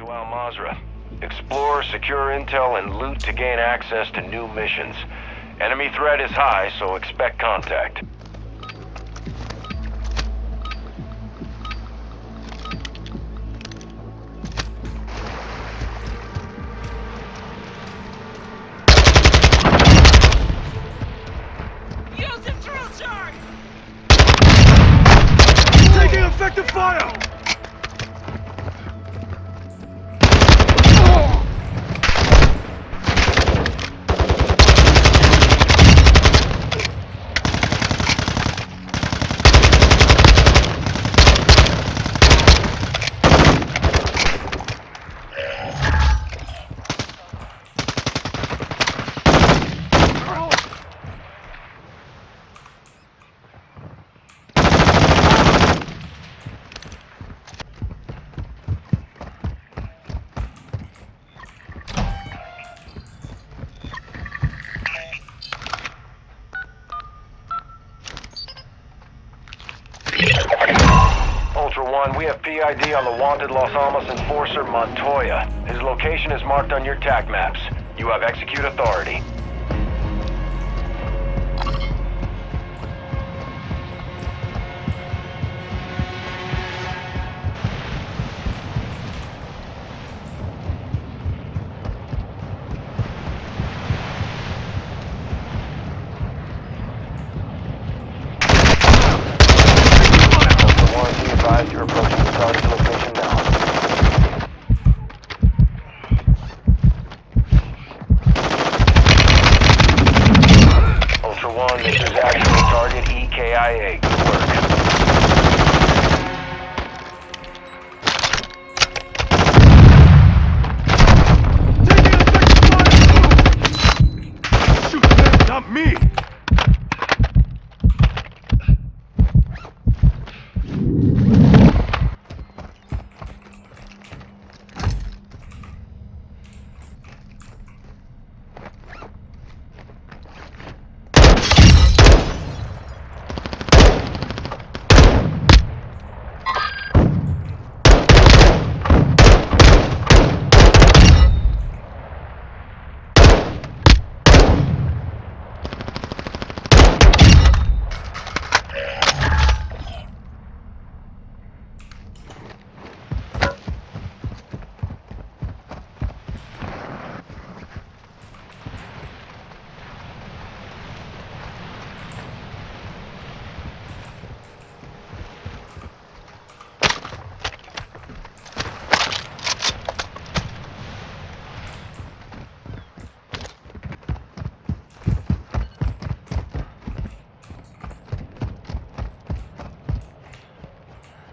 to Al Mazra. Explore, secure intel, and loot to gain access to new missions. Enemy threat is high, so expect contact. Ultra-1, we have PID on the wanted Los Alamos enforcer Montoya. His location is marked on your TAC maps. You have execute authority. You're approaching the target location now. Ultra-1, this is actually target EKIA. Good work. Shoot them, not me!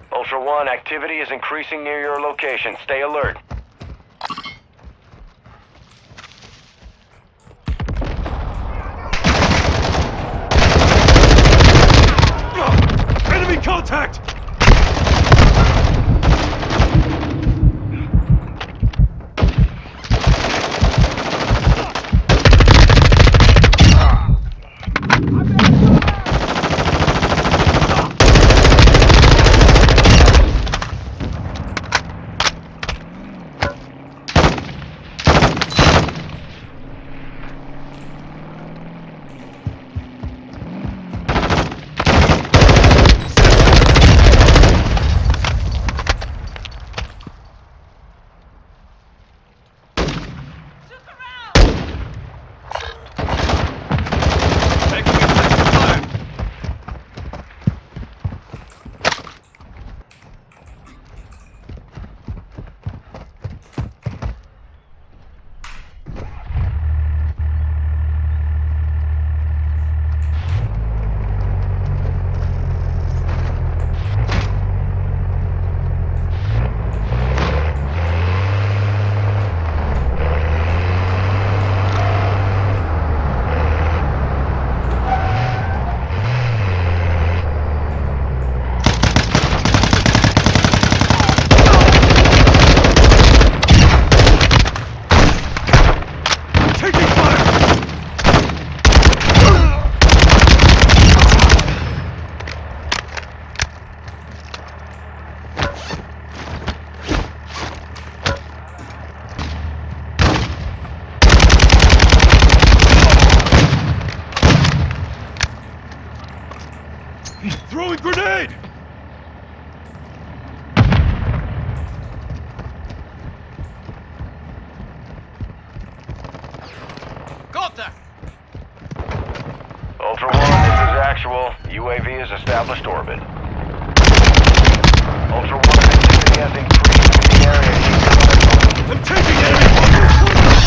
Ultra-1, activity is increasing near your location. Stay alert. Enemy contact! Contact. Ultra-1, this is actual. UAV is established orbit. Ultra-1, activity has increased in the area. I'm taking enemy bullets.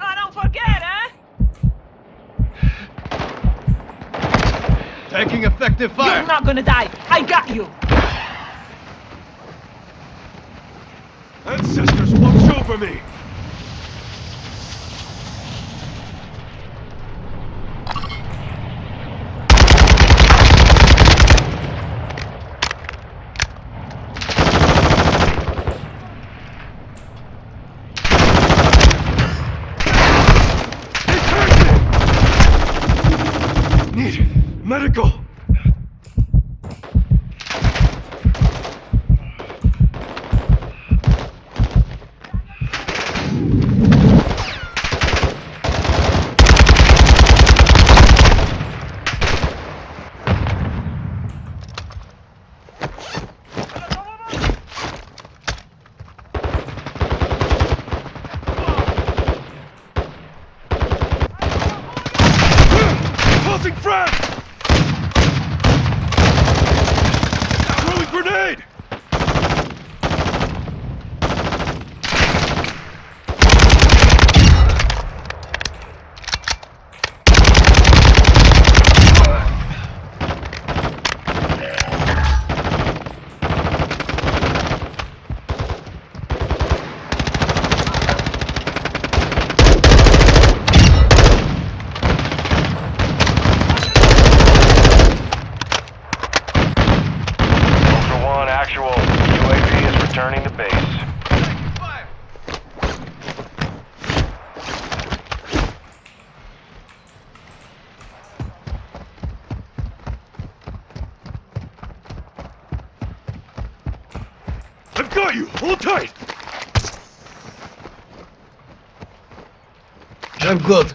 I don't forget, huh? Taking effective fire. You're not gonna die. I got you. Ancestors, watch over me. Medical! You hold tight. I'm good.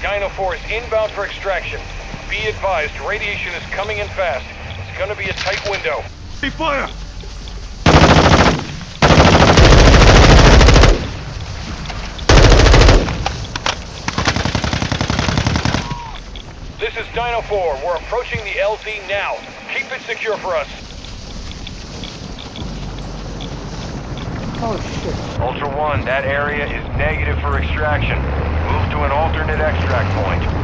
Dino-4 is inbound for extraction. Be advised, radiation is coming in fast. It's gonna be a tight window. Be fire! This is Dino-4. We're approaching the LZ now. Keep it secure for us. Oh, shit. Ultra-1, that area is negative for extraction. Move to an alternate extract point.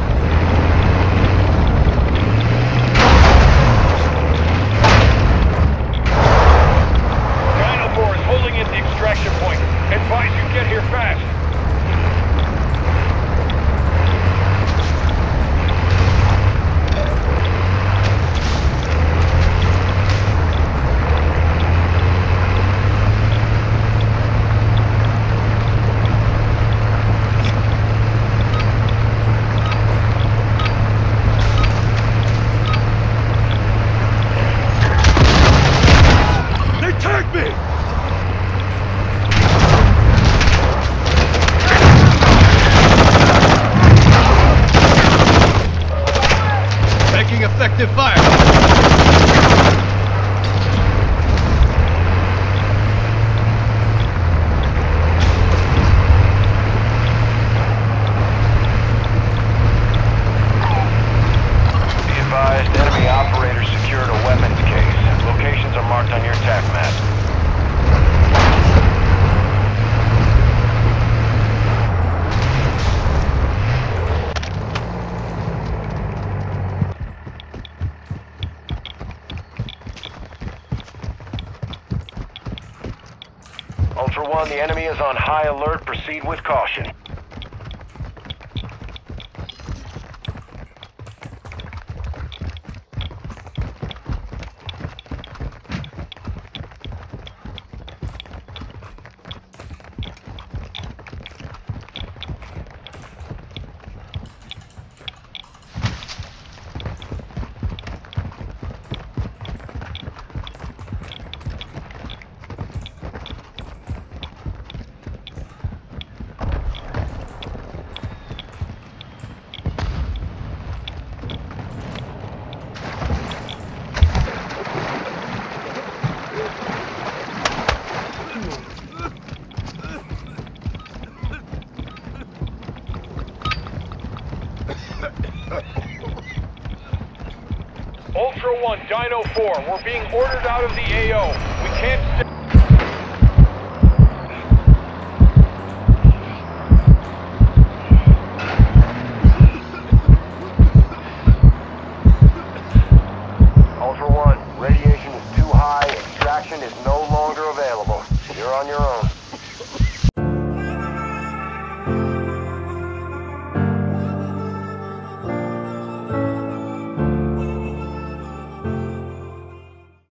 Effective fire. Ultra-1, the enemy is on high alert. Proceed with caution. Ultra-1, Dino-4, we're being ordered out of the AO. We can't stay.